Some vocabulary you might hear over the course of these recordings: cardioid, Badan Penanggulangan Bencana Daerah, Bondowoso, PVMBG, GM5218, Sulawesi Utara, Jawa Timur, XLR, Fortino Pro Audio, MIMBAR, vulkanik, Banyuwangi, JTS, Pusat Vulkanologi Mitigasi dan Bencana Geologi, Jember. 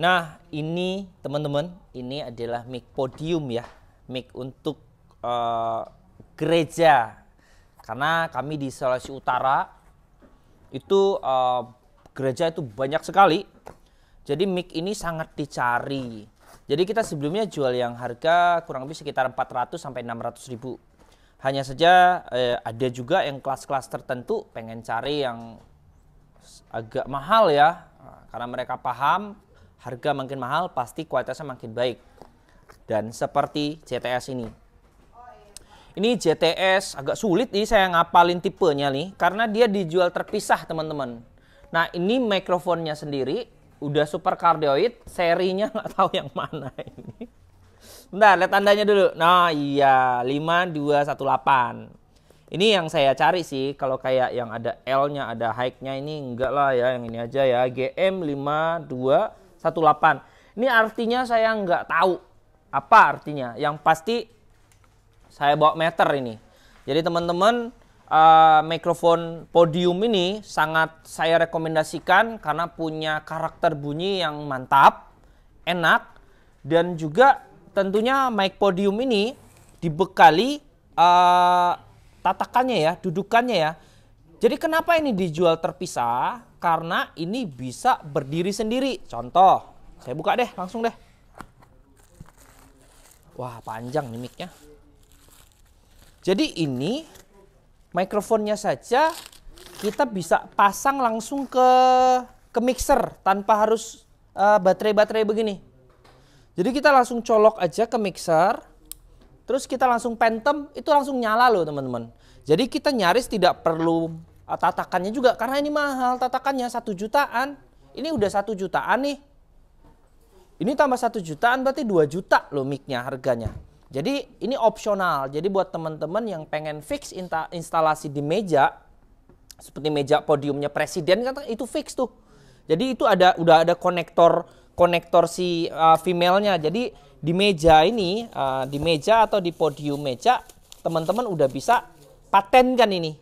Nah, ini teman-teman, ini adalah mic podium ya, mic untuk gereja. Karena kami di Sulawesi Utara itu gereja itu banyak sekali. Jadi mic ini sangat dicari. Jadi kita sebelumnya jual yang harga kurang lebih sekitar 400 sampai 600 ribu. Hanya saja ada juga yang kelas-kelas tertentu pengen cari yang agak mahal ya. Karena mereka paham harga makin mahal pasti kualitasnya makin baik. Dan seperti JTS ini. Ini JTS agak sulit nih saya ngapalin tipenya nih. Karena dia dijual terpisah teman-teman. Nah ini mikrofonnya sendiri. Udah super cardioid. Serinya nggak tahu yang mana ini. Bentar, lihat tandanya dulu. Nah iya 5218. Ini yang saya cari sih, kalau kayak yang ada L-nya, ada high-nya ini enggak lah ya, yang ini aja ya, GM5218. Ini artinya saya enggak tahu apa artinya, yang pasti saya bawa meter ini. Jadi teman-teman, mikrofon podium ini sangat saya rekomendasikan karena punya karakter bunyi yang mantap, enak, dan juga tentunya mic podium ini dibekali tatakannya ya, dudukannya ya. Jadi kenapa ini dijual terpisah? Karena ini bisa berdiri sendiri. Contoh, saya buka deh, langsung deh. Wah, panjang nih mic-nya. Jadi ini mikrofonnya saja kita bisa pasang langsung ke mixer tanpa harus baterai-baterai begini. Jadi kita langsung colok aja ke mixer. Terus kita langsung pentem, itu langsung nyala loh teman-teman. Jadi kita nyaris tidak perlu tatakannya juga. Karena ini mahal tatakannya, 1 jutaan. Ini udah 1 jutaan nih. Ini tambah 1 jutaan berarti 2 juta loh mic-nya harganya. Jadi ini opsional. Jadi buat teman-teman yang pengen fix instalasi di meja. Seperti meja podiumnya presiden kan itu fix tuh. Jadi itu ada udah ada konektor si female-nya. Jadi di meja ini, di meja atau di podium meja, teman-teman udah bisa patenkan ini.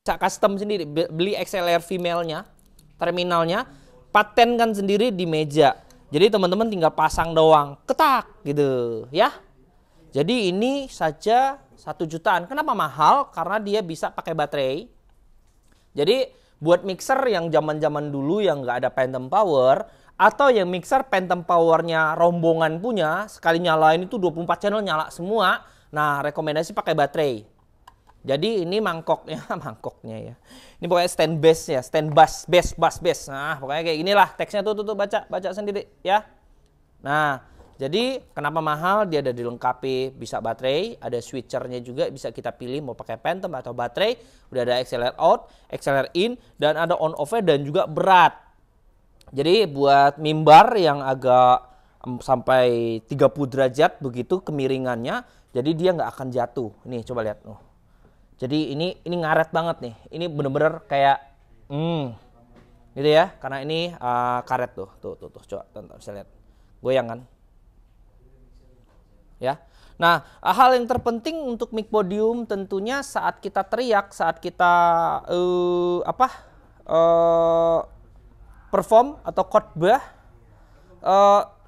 Bisa custom sendiri, beli XLR female-nya, terminalnya, patenkan sendiri di meja. Jadi teman-teman tinggal pasang doang, ketak gitu ya. Jadi ini saja 1 jutaan. Kenapa mahal? Karena dia bisa pakai baterai. Jadi buat mixer yang zaman-zaman dulu yang nggak ada phantom power, atau yang mixer phantom powernya rombongan punya, sekali nyalain itu 24 channel nyala semua. Nah rekomendasi pakai baterai. Jadi ini mangkoknya ya. Ini pokoknya stand bass ya, stand bass, bass. Nah pokoknya kayak inilah teksnya tuh baca sendiri ya. Nah jadi kenapa mahal, dia ada dilengkapi bisa baterai, ada switchernya juga bisa kita pilih mau pakai phantom atau baterai. Udah ada XLR out, XLR in, dan ada on off-nya dan juga berat. Jadi buat mimbar yang agak sampai 30 derajat begitu kemiringannya, jadi dia nggak akan jatuh. Nih coba lihat. Oh. Jadi ini ngaret banget nih. Ini bener-bener kayak gitu ya. Karena ini karet tuh. Tuh coba bisa lihat. Goyang kan? Ya. Nah, hal yang terpenting untuk mic podium tentunya saat kita teriak, saat kita perform atau khotbah,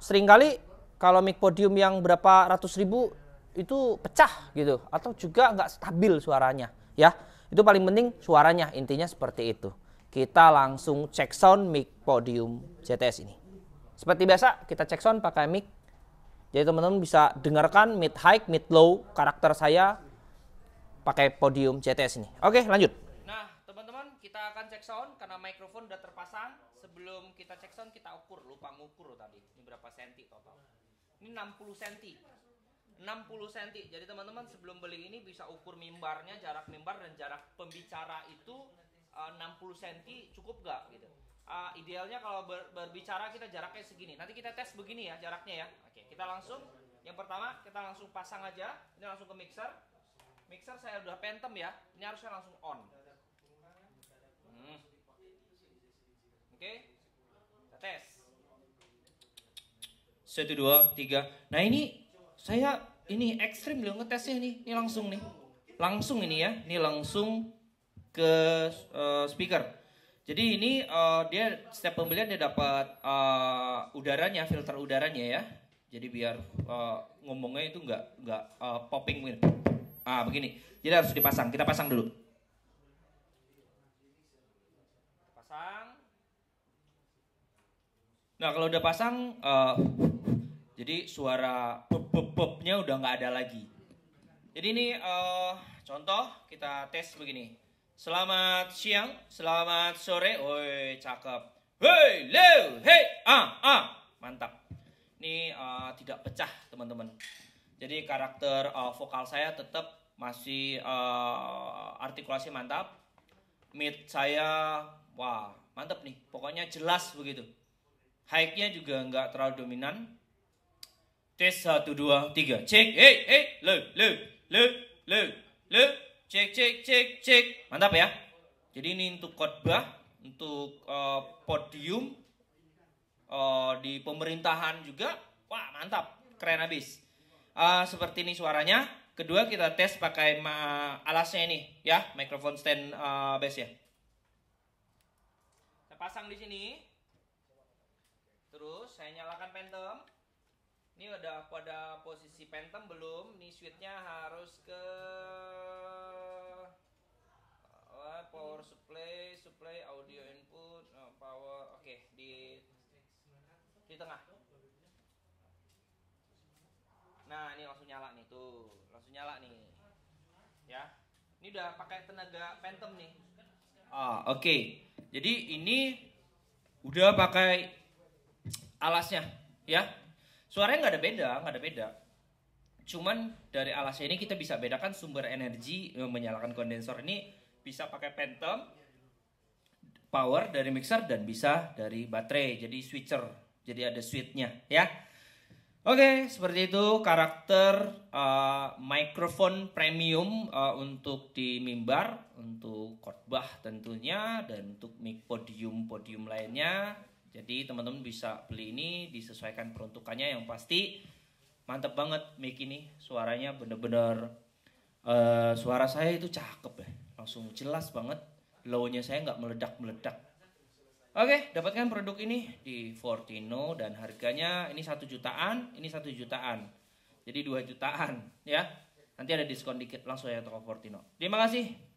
seringkali kalau mic podium yang berapa ratus ribu itu pecah gitu, atau juga nggak stabil suaranya ya. Itu paling penting suaranya, intinya seperti itu. Kita langsung cek sound mic podium JTS ini. Seperti biasa kita cek sound pakai mic. Jadi teman-teman bisa dengarkan mid high, mid low karakter saya pakai podium JTS ini. Oke lanjut. Kita akan cek sound karena mikrofon udah terpasang. Sebelum kita cek sound kita ukur, lupa ngukur tadi. Ini berapa senti total? Ini 60 senti. Jadi teman-teman sebelum beli ini bisa ukur mimbarnya, jarak mimbar dan jarak pembicara itu 60 senti cukup gak gitu. Idealnya kalau berbicara kita jaraknya segini. Nanti kita tes begini ya jaraknya ya. Oke, kita langsung yang pertama kita langsung pasang aja. Ini langsung ke mixer. Mixer saya udah phantom ya. Ini harusnya langsung on. Oke, kita tes. 1, 2, 3. Nah ini saya ini ekstrim loh ngetesnya nih. Ini langsung nih, langsung ini ya. Ini langsung ke speaker. Jadi ini dia setiap pembelian dia dapat udaranya, filter udaranya ya. Jadi biar ngomongnya itu nggak popping gitu. Ah begini. Jadi harus dipasang. Kita pasang dulu. Pasang. Nah kalau udah pasang, jadi suara pop-popnya udah nggak ada lagi. Jadi ini contoh kita tes begini. Selamat siang, selamat sore, woi cakep, hei leu, hei mantap. Ini tidak pecah teman-teman. Jadi karakter vokal saya tetap masih artikulasi mantap. Mid saya wah mantap nih, pokoknya jelas begitu. High-nya juga nggak terlalu dominan. Tes 1 2 3 cek, hei hei leu leu leu leu leu. Cek, cek, cek, cek. Mantap ya. Jadi ini untuk khotbah, untuk podium, di pemerintahan juga. Wah mantap, keren abis. Seperti ini suaranya. Kedua kita tes pakai alasnya ini ya, microphone stand bass ya. Saya pasang di sini. Terus saya nyalakan phantom. Ini udah pada posisi phantom belum? Ini switch-nya harus ke power supply, audio input, power. Oke, di tengah. Nah, ini langsung nyala nih tuh. Langsung nyala nih. Ya. Ini udah pakai tenaga phantom nih. Ah, oke. Okay. Jadi ini udah pakai alasnya, ya. Suaranya nggak ada beda. Cuman dari alasnya ini kita bisa bedakan sumber energi. Menyalakan kondensor ini bisa pakai phantom, power dari mixer, dan bisa dari baterai. Jadi switcher, jadi ada switch-nya ya. Oke, seperti itu karakter microphone premium untuk di mimbar, untuk khotbah tentunya, dan untuk mic podium lainnya. Jadi teman-teman bisa beli ini, disesuaikan peruntukannya. Yang pasti mantep banget mic ini, suaranya bener-bener suara saya itu cakep ya. Langsung jelas banget, low-nya saya nggak meledak-meledak. Oke, dapatkan produk ini di Fortino dan harganya ini 1 jutaan, ini 1 jutaan. Jadi 2 jutaan ya. Nanti ada diskon dikit, langsung ya toko Fortino. Terima kasih.